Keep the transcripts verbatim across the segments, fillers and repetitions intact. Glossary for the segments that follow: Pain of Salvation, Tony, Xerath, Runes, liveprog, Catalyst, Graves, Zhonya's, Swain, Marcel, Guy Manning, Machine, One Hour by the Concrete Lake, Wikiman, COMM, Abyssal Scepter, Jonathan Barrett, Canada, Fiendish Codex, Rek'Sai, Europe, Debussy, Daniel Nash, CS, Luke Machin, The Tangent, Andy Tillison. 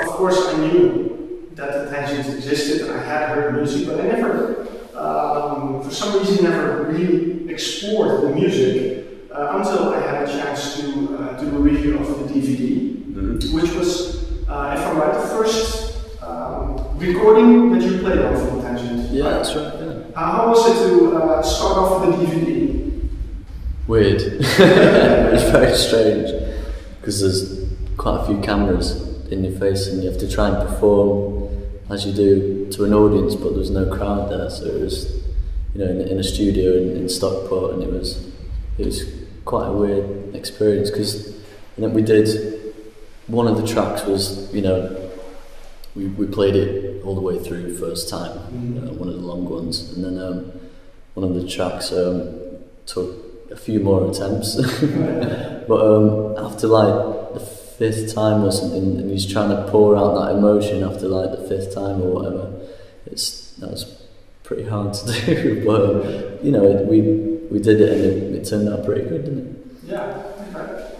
Of course, I knew that the Tangent existed. I had heard music, but I never, um, for some reason, never really explored the music uh, until I had a chance to uh, do a review of the D V D, mm-hmm. which was, uh, if I'm right, the first um, recording that you played on from the Tangent. Yeah, right? That's right. Yeah. Uh, how was it to uh, start off the D V D? Weird. It's very strange because there's quite a few cameras in your face and you have to try and perform as you do to an audience, but there was no crowd there, so it was, you know, in, in a studio in, in Stockport, and it was it was quite a weird experience because then we did one of the tracks was, you know, we, we played it all the way through first time, mm-hmm. you know, one of the long ones, and then um, one of the tracks um, took a few more attempts, but um, after like the fifth time or something, and he's trying to pour out that emotion after like the fifth time or whatever. It's that's pretty hard to do, but um, you know, it, we we did it and it, it turned out pretty good, didn't it? Yeah, okay.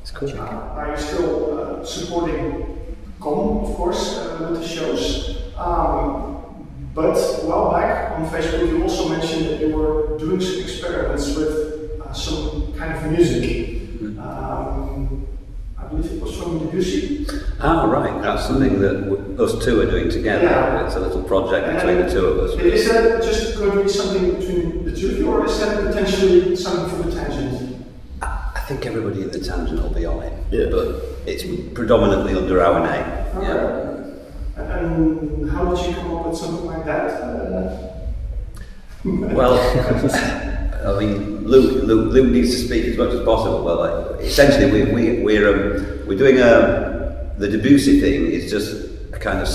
It's cool. Uh, are you still uh, supporting COMM, of course, uh, with the shows? Um, but a while back on Facebook, you also mentioned that you were doing some experiments with uh, some kind of music. Mm. Um, It was from Debussy. Ah, right. That's something that w us two are doing together. Yeah. It's a little project and between the two of us. Is that just going to be something between the two of you, or is that potentially something from the Tangent? I, I think everybody at the Tangent will be on it, yeah. But it's predominantly under our name. Okay. Yeah. And how did you come up with something like that? Uh, well, I mean, Luke, Luke, Luke needs to speak as much as possible, but like, essentially we, we, we're, um, we're doing a, the Debussy thing is just a kind of,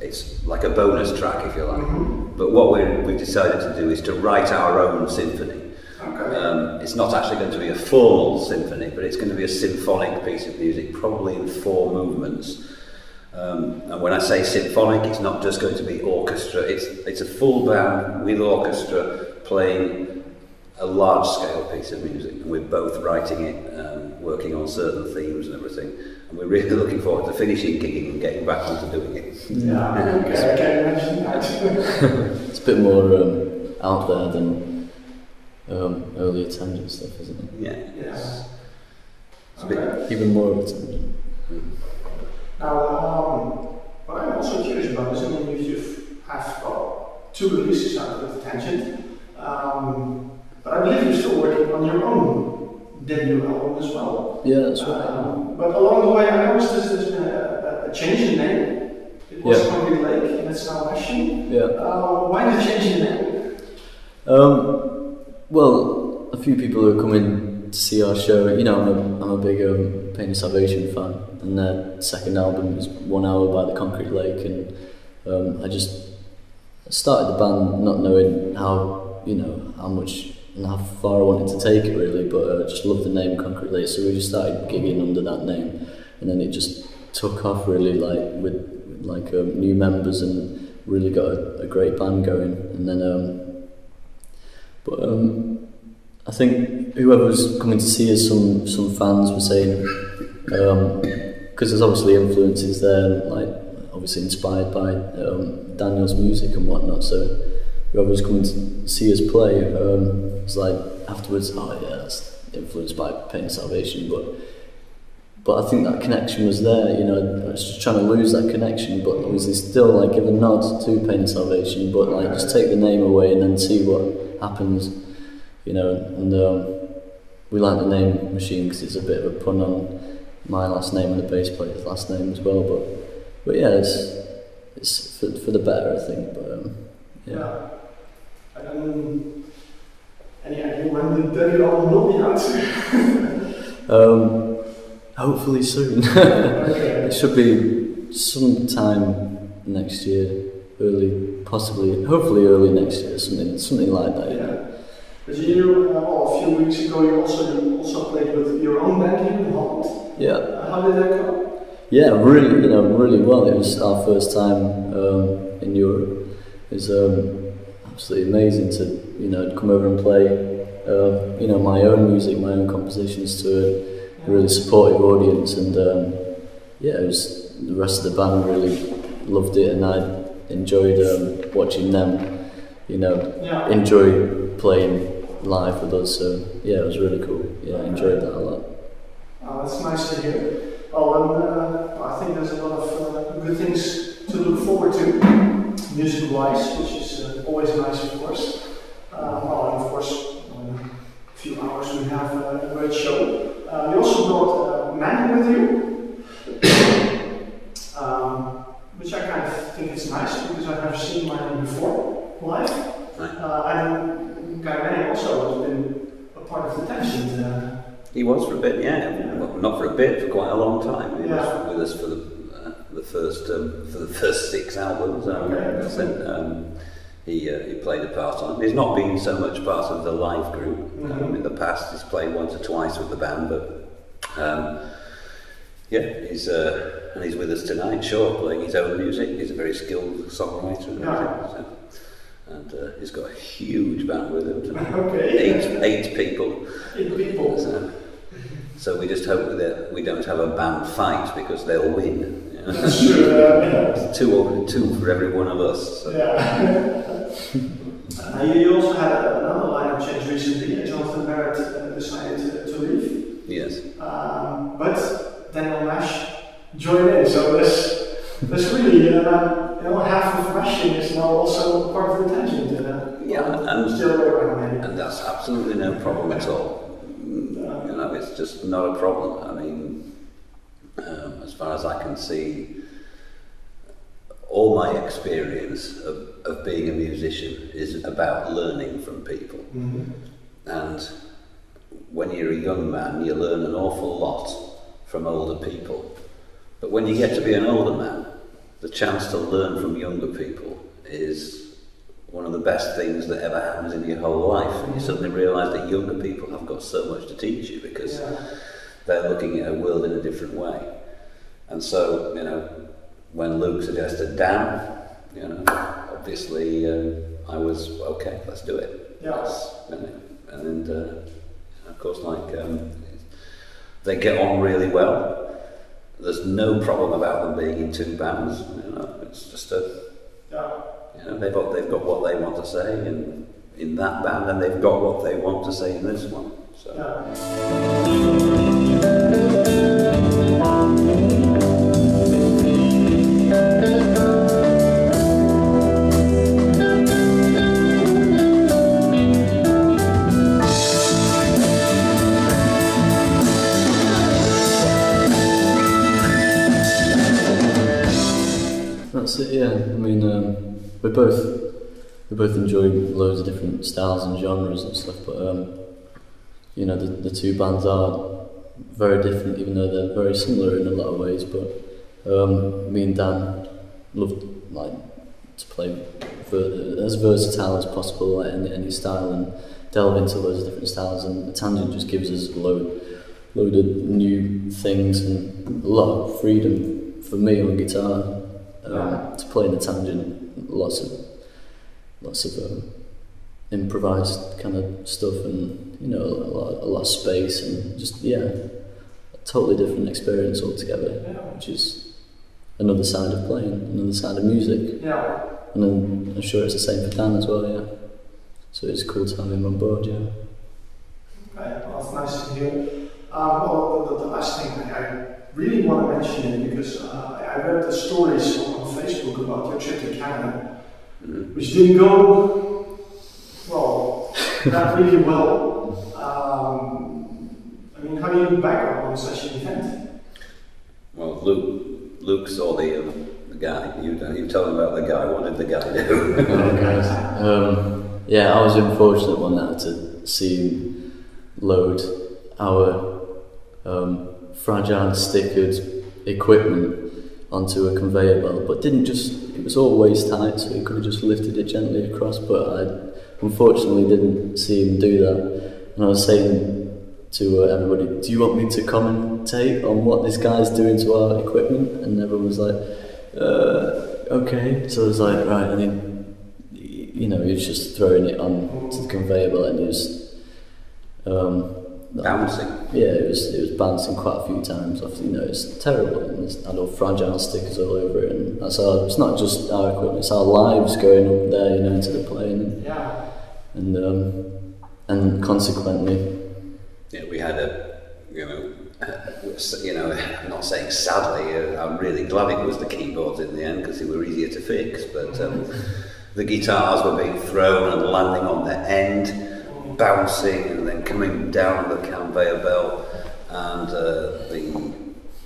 it's like a bonus track, if you like, mm-hmm. but what we're, we've decided to do is to write our own symphony. Okay. Um, it's not actually going to be a formal symphony, but it's going to be a symphonic piece of music, probably in four movements. Um, and when I say symphonic, it's not just going to be orchestra, it's, it's a full band with orchestra playing a large-scale piece of music, and we're both writing it, um, working on certain themes and everything, and we're really looking forward to finishing gigging and getting back onto doing it. Yeah, I can imagine that. It's a bit more um, out there than um, earlier Tangent stuff, isn't it? Yeah. Yeah. It's okay. A bit even more of a Tangent. Mm. Now, um, what I'm also curious about is, I mean, if you have got two releases out of the Tangent, um, but I believe you're still working on your own debut album as well. Yeah, that's right. Um, but along the way, I noticed there's been a, a change in name. It was yeah. Concrete Lake, and it's now Machine. Yeah. Uh, why the change in name? Um, well, a few people who come in to see our show, you know, I'm a, I'm a big um, Pain of Salvation fan, and their second album was One Hour by the Concrete Lake, and um, I just started the band not knowing how, you know, how much and how far I wanted to take it really, but I uh, just loved the name Concrete Lake, so we just started gigging under that name, and then it just took off really, like with, with like um, new members, and really got a, a great band going. And then, um, but um, I think whoever was coming to see us, some some fans were saying, because um, there's obviously influences there, like obviously inspired by um, Daniel's music and whatnot, so whoever was coming to see us play, um, it was like afterwards, oh yeah, that's influenced by Pain of Salvation, but but I think that connection was there, you know, I was just trying to lose that connection, but obviously still like give a nod to Pain of Salvation, but like just take the name away and then see what happens, you know, and um, we like the name Machine because it's a bit of a pun on my last name and the bass player's last name as well, but but yeah, it's, it's for, for the better, I think, but um, yeah. yeah. Um, any idea when the debut album will be out? um, hopefully soon. Okay. It should be sometime next year, early, possibly, hopefully early next year, something, something like that. Yeah. But you, uh, well, a few weeks ago, you also you also played with your own band here in Holland. Yeah. Uh, how did that go? Yeah, really, you know, really well. It was our first time um, in Europe. It's um. Absolutely amazing to, you know, come over and play. Uh, you know, my own music, my own compositions to a really supportive audience, and um, yeah, it was, the rest of the band really loved it, and I enjoyed um, watching them, you know, yeah. enjoy playing live with us, so yeah, it was really cool, yeah, I enjoyed that a lot. Oh, that's nice to hear. Oh, and uh, I think there's a lot of uh, good things to look forward to, music-wise, which is uh, always nice, of course. Uh, well, and of course, in a few hours we have a great show. Uh, we also brought uh, Manning with you, um, which I kind of think is nice because I've never seen Manning before live. Uh, and Guy Manning also has been a part of The Tangent. Uh, he was for a bit, yeah. Well, not for a bit, for quite a long time. He yeah. was with us for the uh, the first um, for the first six albums. Um, okay. Then, um, He, uh, he played a part on. He's not been so much part of the live group. Mm-hmm. um, in the past, he's played once or twice with the band, but um, yeah, he's uh, and he's with us tonight. Sure, playing his own music. He's a very skilled songwriter, and, yeah. so, and uh, he's got a huge band with him tonight. Okay. Eight, eight people. Eight people. So, so we just hope that we don't have a band fight because they'll win. Sure. two, two for every one of us. So. Yeah. uh, you also had another lineup change recently. Jonathan Barrett uh, decided to, to leave. Yes. Um, but Daniel Nash joined in, so there's, there's really uh, you know, half of Machine is now also part of The Tangent. Uh, yeah, and, still and, and that's absolutely no problem at all. No. You know, it's just not a problem. I mean. Um, as far as I can see, all my experience of, of being a musician is about learning from people. Mm-hmm. And when you're a young man, you learn an awful lot from older people. But when you get to be an older man, the chance to learn from younger people is one of the best things that ever happens in your whole life. And you suddenly realise that younger people have got so much to teach you because yeah. they're looking at a world in a different way. And so, you know, when Luke suggested Dan, you know, obviously uh, I was, okay, let's do it. Yes. And then, uh, of course, like, um, they get on really well. There's no problem about them being in two bands, you know, it's just a, yeah. you know, they've got, they've got what they want to say in, in that band, and they've got what they want to say in this one. So. Yeah. That's it, yeah. I mean, um, we both we both enjoy loads of different styles and genres and stuff, but um, you know, the, the two bands are very different, even though they're very similar in a lot of ways. But um, me and Dan loved like to play ver as versatile as possible, like any, any style, and delve into loads of different styles. And The Tangent just gives us a load, load of new things and a lot of freedom for me on guitar um, to play in The Tangent. Lots of, lots of um, improvised kind of stuff, and. You know, a lot, a lot of space, and just, yeah, a totally different experience altogether, yeah. which is another side of playing, another side of music. Yeah. And then I'm sure it's the same for Dan as well, yeah. So it's cool to have him on board, yeah. Okay, well, that's nice to hear. Um, well, the, the last thing I really want to mention is because uh, I read the stories on Facebook about your trip to Canada, mm. which didn't go, well, not really well. Um, I mean, how do you look back on such an event? Well, Luke, Luke saw the, um, the guy. You, you tell him about the guy. What did the guy do? um, yeah, I was unfortunate one night to see him load our um, fragile stickered equipment onto a conveyor belt, but didn't just, it was all waist tight, so he could have just lifted it gently across, but I unfortunately didn't see him do that. And I was saying to uh, everybody, do you want me to commentate on what this guy's doing to our equipment? And everyone was like, uh, okay. So I was like, right, and he, you know, he was just throwing it on to the conveyor belt, and he was Um, bouncing. Yeah, it was it was bouncing quite a few times off. You know, it's terrible, and it's, I know fragile stickers all over it, and that's our. It's not just our equipment; it's our lives going up there, you know, into the plane. Yeah. And um, and consequently, yeah, we had a you know. You know, I'm not saying sadly, I'm really glad it was the keyboards in the end because they were easier to fix, but um, the guitars were being thrown and landing on their end, bouncing and then coming down the conveyor belt, and uh, the,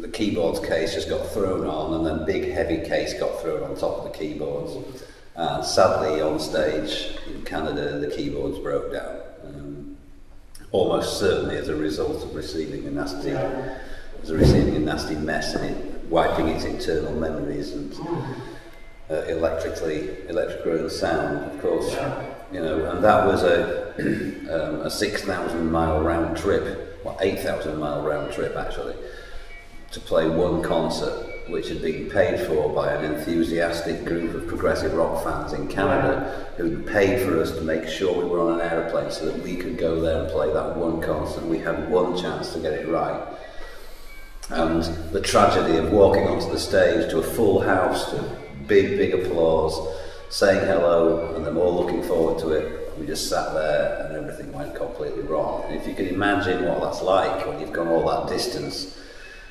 the keyboard case just got thrown on, and then big heavy case got thrown on top of the keyboards. Uh, sadly, on stage in Canada, the keyboards broke down. Um, Almost certainly as a result of receiving a nasty, as a receiving a nasty mess and it wiping its internal memories and uh, electrically, electrical and sound, of course, you know. And that was a um, a six thousand mile round trip, well, eight thousand mile round trip actually, to play one concert, which had been paid for by an enthusiastic group of progressive rock fans in Canada who paid for us to make sure we were on an aeroplane so that we could go there and play that one concert. We had one chance to get it right. And the tragedy of walking onto the stage to a full house, to big, big applause, saying hello, and them all looking forward to it. We just sat there and everything went completely wrong. And if you can imagine what that's like when you've gone all that distance,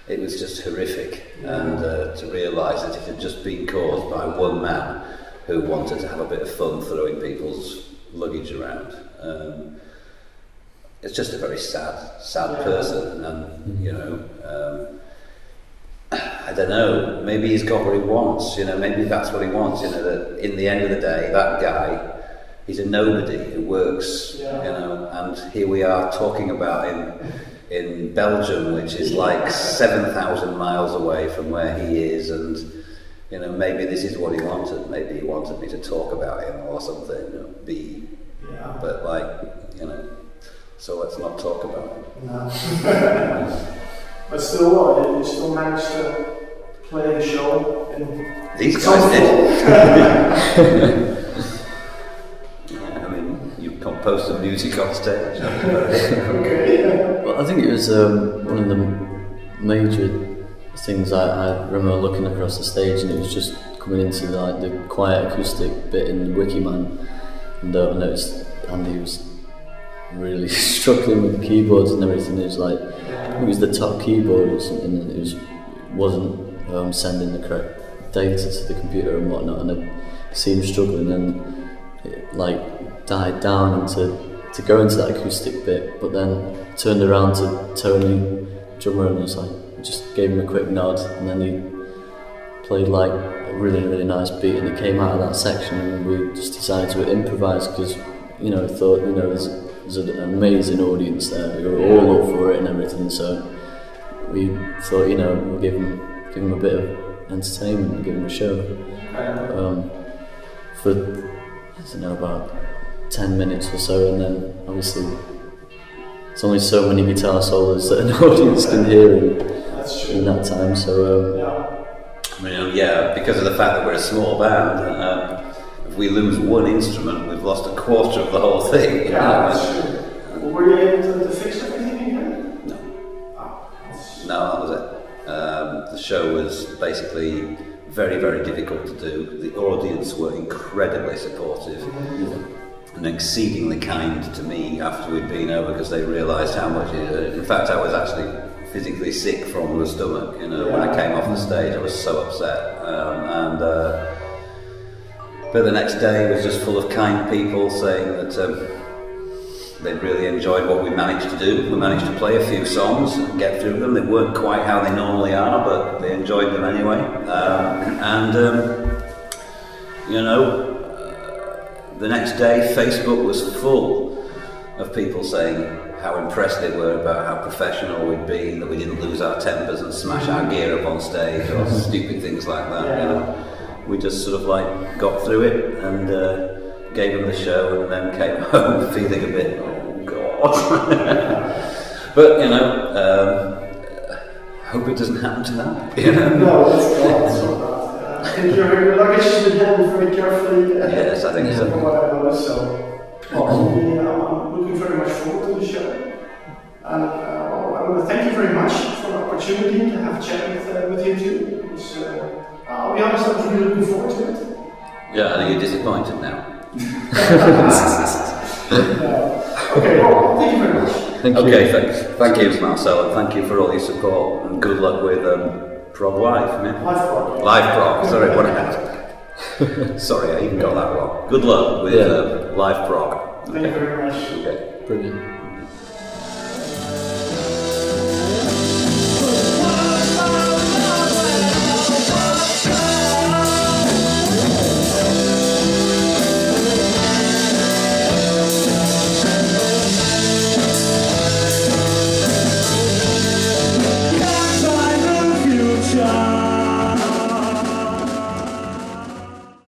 it was just horrific, and uh, to realise that it had just been caused by one man who wanted to have a bit of fun throwing people's luggage around. Um, it's just a very sad, sad person, and you know, um, I don't know. Maybe he's got what he wants. You know, maybe that's what he wants. You know, that in the end of the day, that guy, he's a nobody who works. You know, and here we are talking about him. In Belgium, which is like seven thousand miles away from where he is, and you know, maybe this is what he wanted. Maybe he wanted me to talk about him or something, or be, yeah. But like, you know, so let's not talk about him. No. But still, what? You still managed to play the show? And these guys did. Post some music on stage. Okay. Well, I think it was um, one of the major things I, I remember looking across the stage, and it was just coming into the, like the quiet acoustic bit in Wikiman, and uh, I noticed Andy was really struggling with the keyboards and everything. It was like it was the top keyboard or something, and it was wasn't um, sending the correct data to the computer and whatnot, and I see him struggling, and it, like. died down and to, to go into that acoustic bit, but then turned around to Tony, drummer, and was like, just gave him a quick nod, and then he played like a really, really nice beat, and it came out of that section, and we just decided to improvise because, you know, thought, you know, there's, there's an amazing audience there, we were all up for it and everything, so we thought, you know, we'll give him, give him a bit of entertainment and give him a show. Um, for, I don't know, about ten minutes or so, and then obviously there's only so many guitar solos that an audience can hear in, in that time. So, um, yeah. I mean, yeah, because of the fact that we're a small band, and, uh, if we lose one instrument, we've lost a quarter of the whole thing. Yeah, that's true. Well, were you able to, to fix everything again? No. Oh, no, that was it. Um, the show was basically very, very difficult to do. The audience were incredibly supportive. Mm-hmm. And exceedingly kind to me after we'd been over, because they realised how much it, in fact I was actually physically sick from the stomach, you know, yeah. When I came off the stage I was so upset, um, and uh, but the next day was just full of kind people saying that um, they'd really enjoyed what we managed to do. We managed to play a few songs and get through them. They weren't quite how they normally are, but they enjoyed them anyway, um, and um, you know, the next day, Facebook was full of people saying how impressed they were about how professional we'd been, that we didn't lose our tempers and smash our gear up on stage or stupid things like that. Yeah. You know, we just sort of like got through it and uh, gave them the show, and then came home feeling a bit, oh god. But you know, um, hope it doesn't happen to them. You know? No, it's not. I think your luggage should be handled very carefully. Yes, I think so. From what I know, so Well, we are looking very much forward to the show. And uh, well, I want to thank you very much for the opportunity to have a chat with, uh, with you two. Because, uh, I'll be honest, I'm really looking forward to it. Yeah, I think you're disappointed now. uh, okay, well, thank you very much. Thank you. Okay, thanks. Thank you, Marcel, and thank you for all your support. And good luck with um, Prog Live, I mean. Liveprog. Liveprog, sorry, what happened? Sorry, I even got that wrong. Good luck with yeah. uh, Liveprog. Okay. Thank you very much. Okay. Brilliant.